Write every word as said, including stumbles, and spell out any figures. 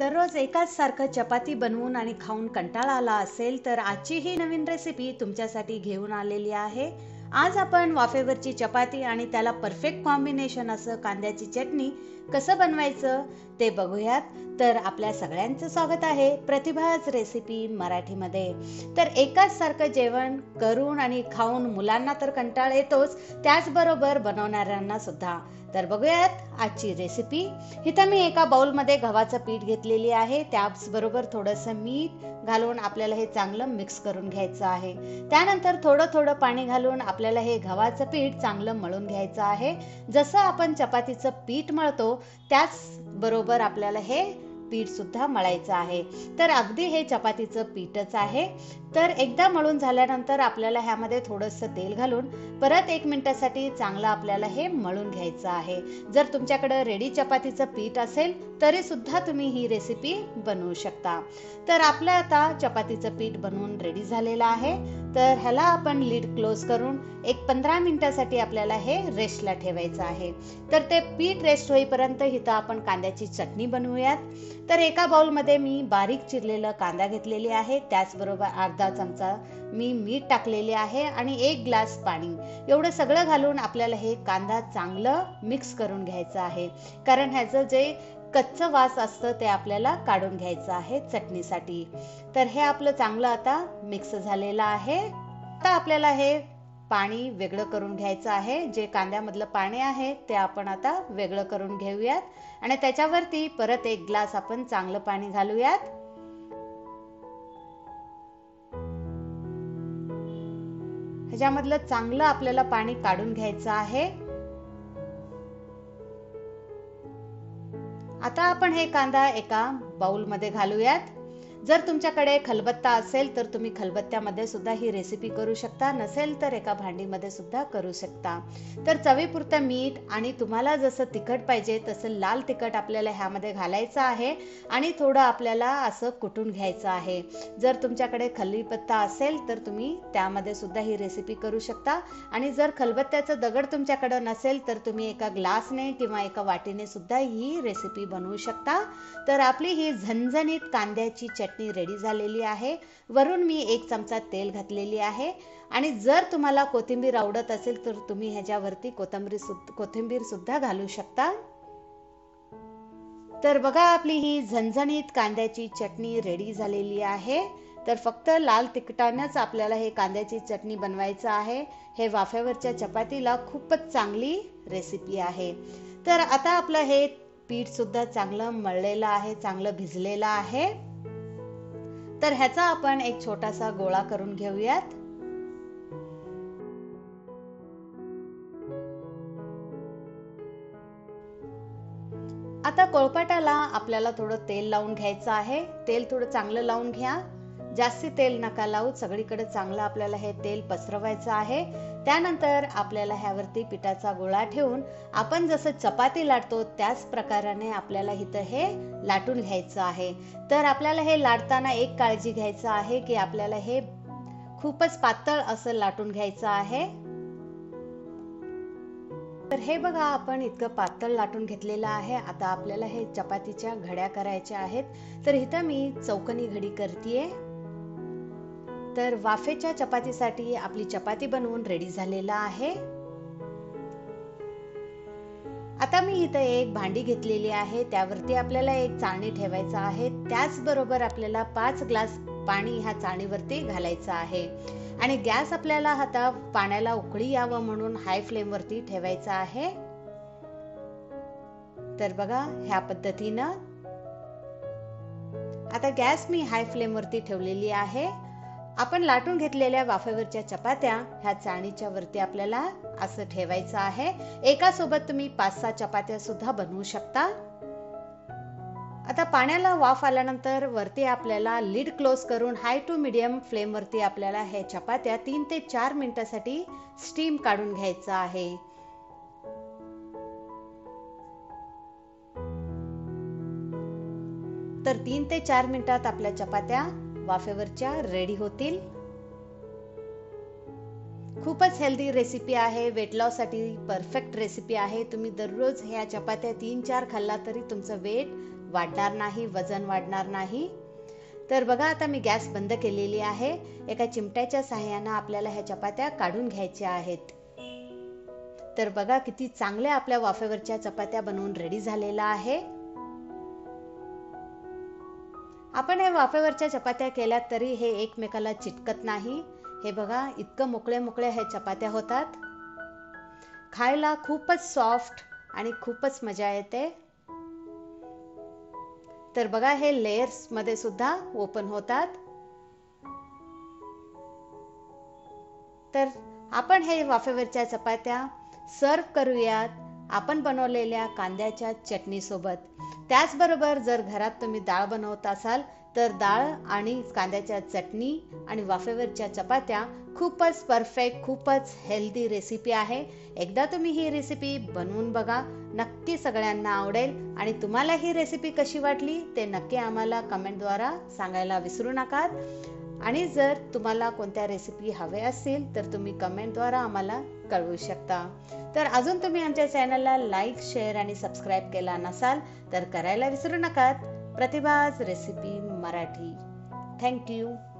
दररोज एकाच सारखं चपाती बनवून आणि खाऊन कंटाळा आला असेल तर आजची ही नवीन रेसिपी तुमच्यासाठी घेऊन आलेली आहे। आज आपण वाफेवरची चपाती आणि त्याला परफेक्ट कॉम्बिनेशन असं कांद्याची चटणी कसं बनवायचं ते बघूयात। तर आपल्या सगळ्यांचं स्वागत आहे प्रतिभाज रेसिपी मराठीमध्ये। तर एकाच सारखं जेवण करून आणि खाऊन मुलांना तर कंटाळा येतोच, त्याचबरोबर बनवणाऱ्यांना सुद्धा। तर बघूयात आजची रेसिपी। इथं मी एका बाउलमध्ये गव्हाचं पीठ घेतलेली आहे, त्याचबरोबर थोडंसं मीठ घालून आपल्याला हे चांगलं मिक्स करून घ्यायचं आहे। त्यानंतर थोडं थोडं पाणी घालून आपल्याला हे गव्हाचं पीठ चांगलं मळून घ्यायचं आहे। जसं आपण चपातीचं पीठ मळतो त्याच बरोबर आपल्याला हे पीठ सुद्धा मळायचं आहे। तर अगदी हे चपातीचं पीठच आहे। तर एकदा मळून झाल्यानंतर आपल्याला ह्यामध्ये थोडंसं तेल घालून परत एक मिनिटासाठी चांगलं आपल्याला हे मळून घ्यायचं आहे। जर तुमच्याकडे रेडी चपातीचं पीठ असेल तरी सुद्धा तुम्ही ही रेसिपी बनवू शकता। तर आपलं आता चपातीचं पीठ बनवून रेडी झालेलं आहे। तर ह्याला आपण लीड क्लोज करून एक पंधरा मिनिटासाठी आपल्याला हे रेस्टला ठेवायचं आहे। तर ते पीठ रेस्ट होईपर्यंत इथं आपण कांद्याची चटणी बनवूयात। तर एका बाउलमध्ये मी बारीक चिरलेला कांदा घेतलेली आहे, त्याचबरोबर अर्धा चमचा मी मीठ टाकलेले आहे आणि एक ग्लास पाणी, एवढं सगळं घालून आपल्याला हे कांदा चांगलं मिक्स करून घ्यायचं आहे। कारण ह्याचं जे कच्चा वास असतं ते आपल्याला काढून घ्यायचं आहे चटणीसाठी। तर हे आपलं चांगलं आता मिक्स झालेलं आहे। आता आपल्याला हे पाणी वेगळं करून घ्यायचं आहे। जे कांद्यामधलं पाणी आहे ते आपण आता वेगळं करून घेऊयात आणि त्याच्यावरती परत एक ग्लास आपण चांगलं पाणी घालूयात। ह्याच्यामधलं चांगलं आपल्याला पाणी काढून घ्यायचं आहे। आता आपण हे कांदा एका बाउल मध्ये घालूयात। जर तुमच्याकडे खलबत्ता असेल तर तुम्ही खलबत्त्यामध्ये सुद्धा ही रेसिपी करू शकता, नसेल तर एका भांडीमध्ये सुद्धा करू शकता। तर चवीपुरतं मीठ आणि तुम्हाला जसं तिखट पाहिजे तसं लाल तिखट आपल्याला ह्यामध्ये घालायचं आहे आणि थोडं आपल्याला असं कुटून घ्यायचं आहे। जर तुमच्याकडे खलीपत्ता असेल तर तुम्ही त्यामध्ये सुद्धा ही रेसिपी करू शकता आणि जर खलबत्त्याचं दगड तुमच्याकडे नसेल तर तुम्ही एका ग्लासने किंवा एका वाटीने सुद्धा ही रेसिपी बनवू शकता। तर आपली ही झणझणीत कांद्याची चटणी रेडी झालेली आहे। वरून मी एक चमचा तेल घातलेली आहे आणि जर तुम्हाला कोथिंबीर आवडत असेल तर तुम्ही ह्याच्यावरती कोथिंबीर सुद्धा घालू शकता। तर बघा आपली ही झणझणीत कांद्याची चटणी रेडी झालेली आहे। तर फक्त लाल तिखटानेच आपल्याला हे कांद्याची चटणी बनवायचं आहे। हे वाफेवरच्या चपातीला खूपच चांगली रेसिपी आहे। तर आता आपलं हे पीठ सुद्धा चांगलं मळलेलं आहे, चांगलं भिजलेलं आहे। तर ह्याचा आपण एक छोटासा गोळा करून घेऊयात। आता कोळपाटाला आपल्याला थोडं तेल लावून घ्यायचं आहे। तेल थोडं चांगलं लावून घ्या, जास्ती तेल नका लावू, सगळीकडे चांगलं आपल्याला हे तेल पसरवायचं आहे। त्यानंतर आपल्याला ह्यावरती पिठाचा गोळा ठेवून आपण जसं चपाती लाटतो त्याच प्रकाराने आपल्याला इथं हे लाटून घ्यायचं आहे। तर आपल्याला हे लाटताना एक काळजी घ्यायचं आहे की आपल्याला हे खूपच पातळ असं लाटून घ्यायचं आहे। तर हे बघा आपण इतकं पातळ लाटून घेतलेलं आहे। आता आपल्याला हे चपातीच्या घड्या करायच्या आहेत। तर इथं मी चौकनी घडी करतेय। तर वाफेच्या चपातीसाठी आपली चपाती बनवून रेडी झालेला आहे। आता मी इथं एक भांडी घेतलेली आहे, त्यावरती आपल्याला एक चाळणी ठेवायचं आहे। त्याचबरोबर आपल्याला पाच ग्लास पाणी ह्या चाळणीवरती घालायचं आहे आणि गॅस आपल्याला आता पाण्याला उकळी यावं म्हणून हाय फ्लेम वरती ठेवायचा आहे। तर बघा ह्या पद्धतीनं आता गॅस मी हाय फ्लेम वरती ठेवलेली आहे। आपण लाटून घेतलेल्या वाफेवरच्या चपात्या ह्या चाळणीच्या वरती आपल्याला असं ठेवायचं आहे। एका सोबत तुम्ही पाच सहा चपात्या सुद्धा बनवू शकता। आता पाण्याला वाफ आल्यानंतर वरती आपल्याला लीड क्लोज करून हाय टू मीडियम फ्लेम वरती आपल्याला हे चपात्या तीन ते चार मिनिटासाठी स्टीम काढून घ्यायचं आहे। तर तीन ते चार मिनिटात आपल्या चपात्या वाफेवरच्या रेडी होतील। खूपच हेल्दी रेसिपी आहे, वेट लॉस साठी परफेक्ट रेसिपी आहे। तुम्ही दररोज ह्या चपात्या तीन चार खाल्ला तरी तुमचं वेट वाढणार नाही, वजन वाढणार नाही। तर बघा आता मी गॅस बंद केलेली आहे। एका चिमट्याच्या सहाय्याने आपल्याला ह्या चपात्या काढून घ्यायच्या आहेत। तर बघा किती चांगले आपल्या वाफेवरच्या चपात्या बनवून रेडी झालेला आहे। आपण हे वाफेवरच्या चपात्या केल्या तरी हे एकमेकाला चिटकत नाही। हे बघा इतकं मोकळे मोकळे हे चपात्या होतात, खायला खूपच सॉफ्ट आणि खूपच मजा येते। तर बघा हे लेयर्स मध्ये सुद्धा ओपन होतात। तर आपण हे वाफेवरच्या चपात्या सर्व करूयात आपण बनवलेल्या कांद्याच्या चटणी सोबत। त्याचबरोबर जर घरात तुम्ही डाळ बनवत असाल तर डाळ आणि कांद्याच्या चटणी आणि वाफेवरच्या चपात्या खूपच परफेक्ट, खूपच हेल्दी रेसिपी आहे। एकदा तुम्ही ही रेसिपी बनवून बघा, नक्की सगळ्यांना आवडेल। आणि तुम्हाला ही रेसिपी कशी वाटली ते नक्की आम्हाला कमेंटद्वारा सांगायला विसरू नका। आणि जर तुम्हाला कोणत्या रेसिपी हवे असतील तर तुम्ही कमेंटद्वारा आम्हाला कळवू शकता। तर अजून तुम्ही आमच्या चॅनलला लाईक, शेअर आणि सबस्क्राईब केला नसाल तर करायला विसरू नका। प्रतिभाज रेसिपी मराठी। थँक्यू।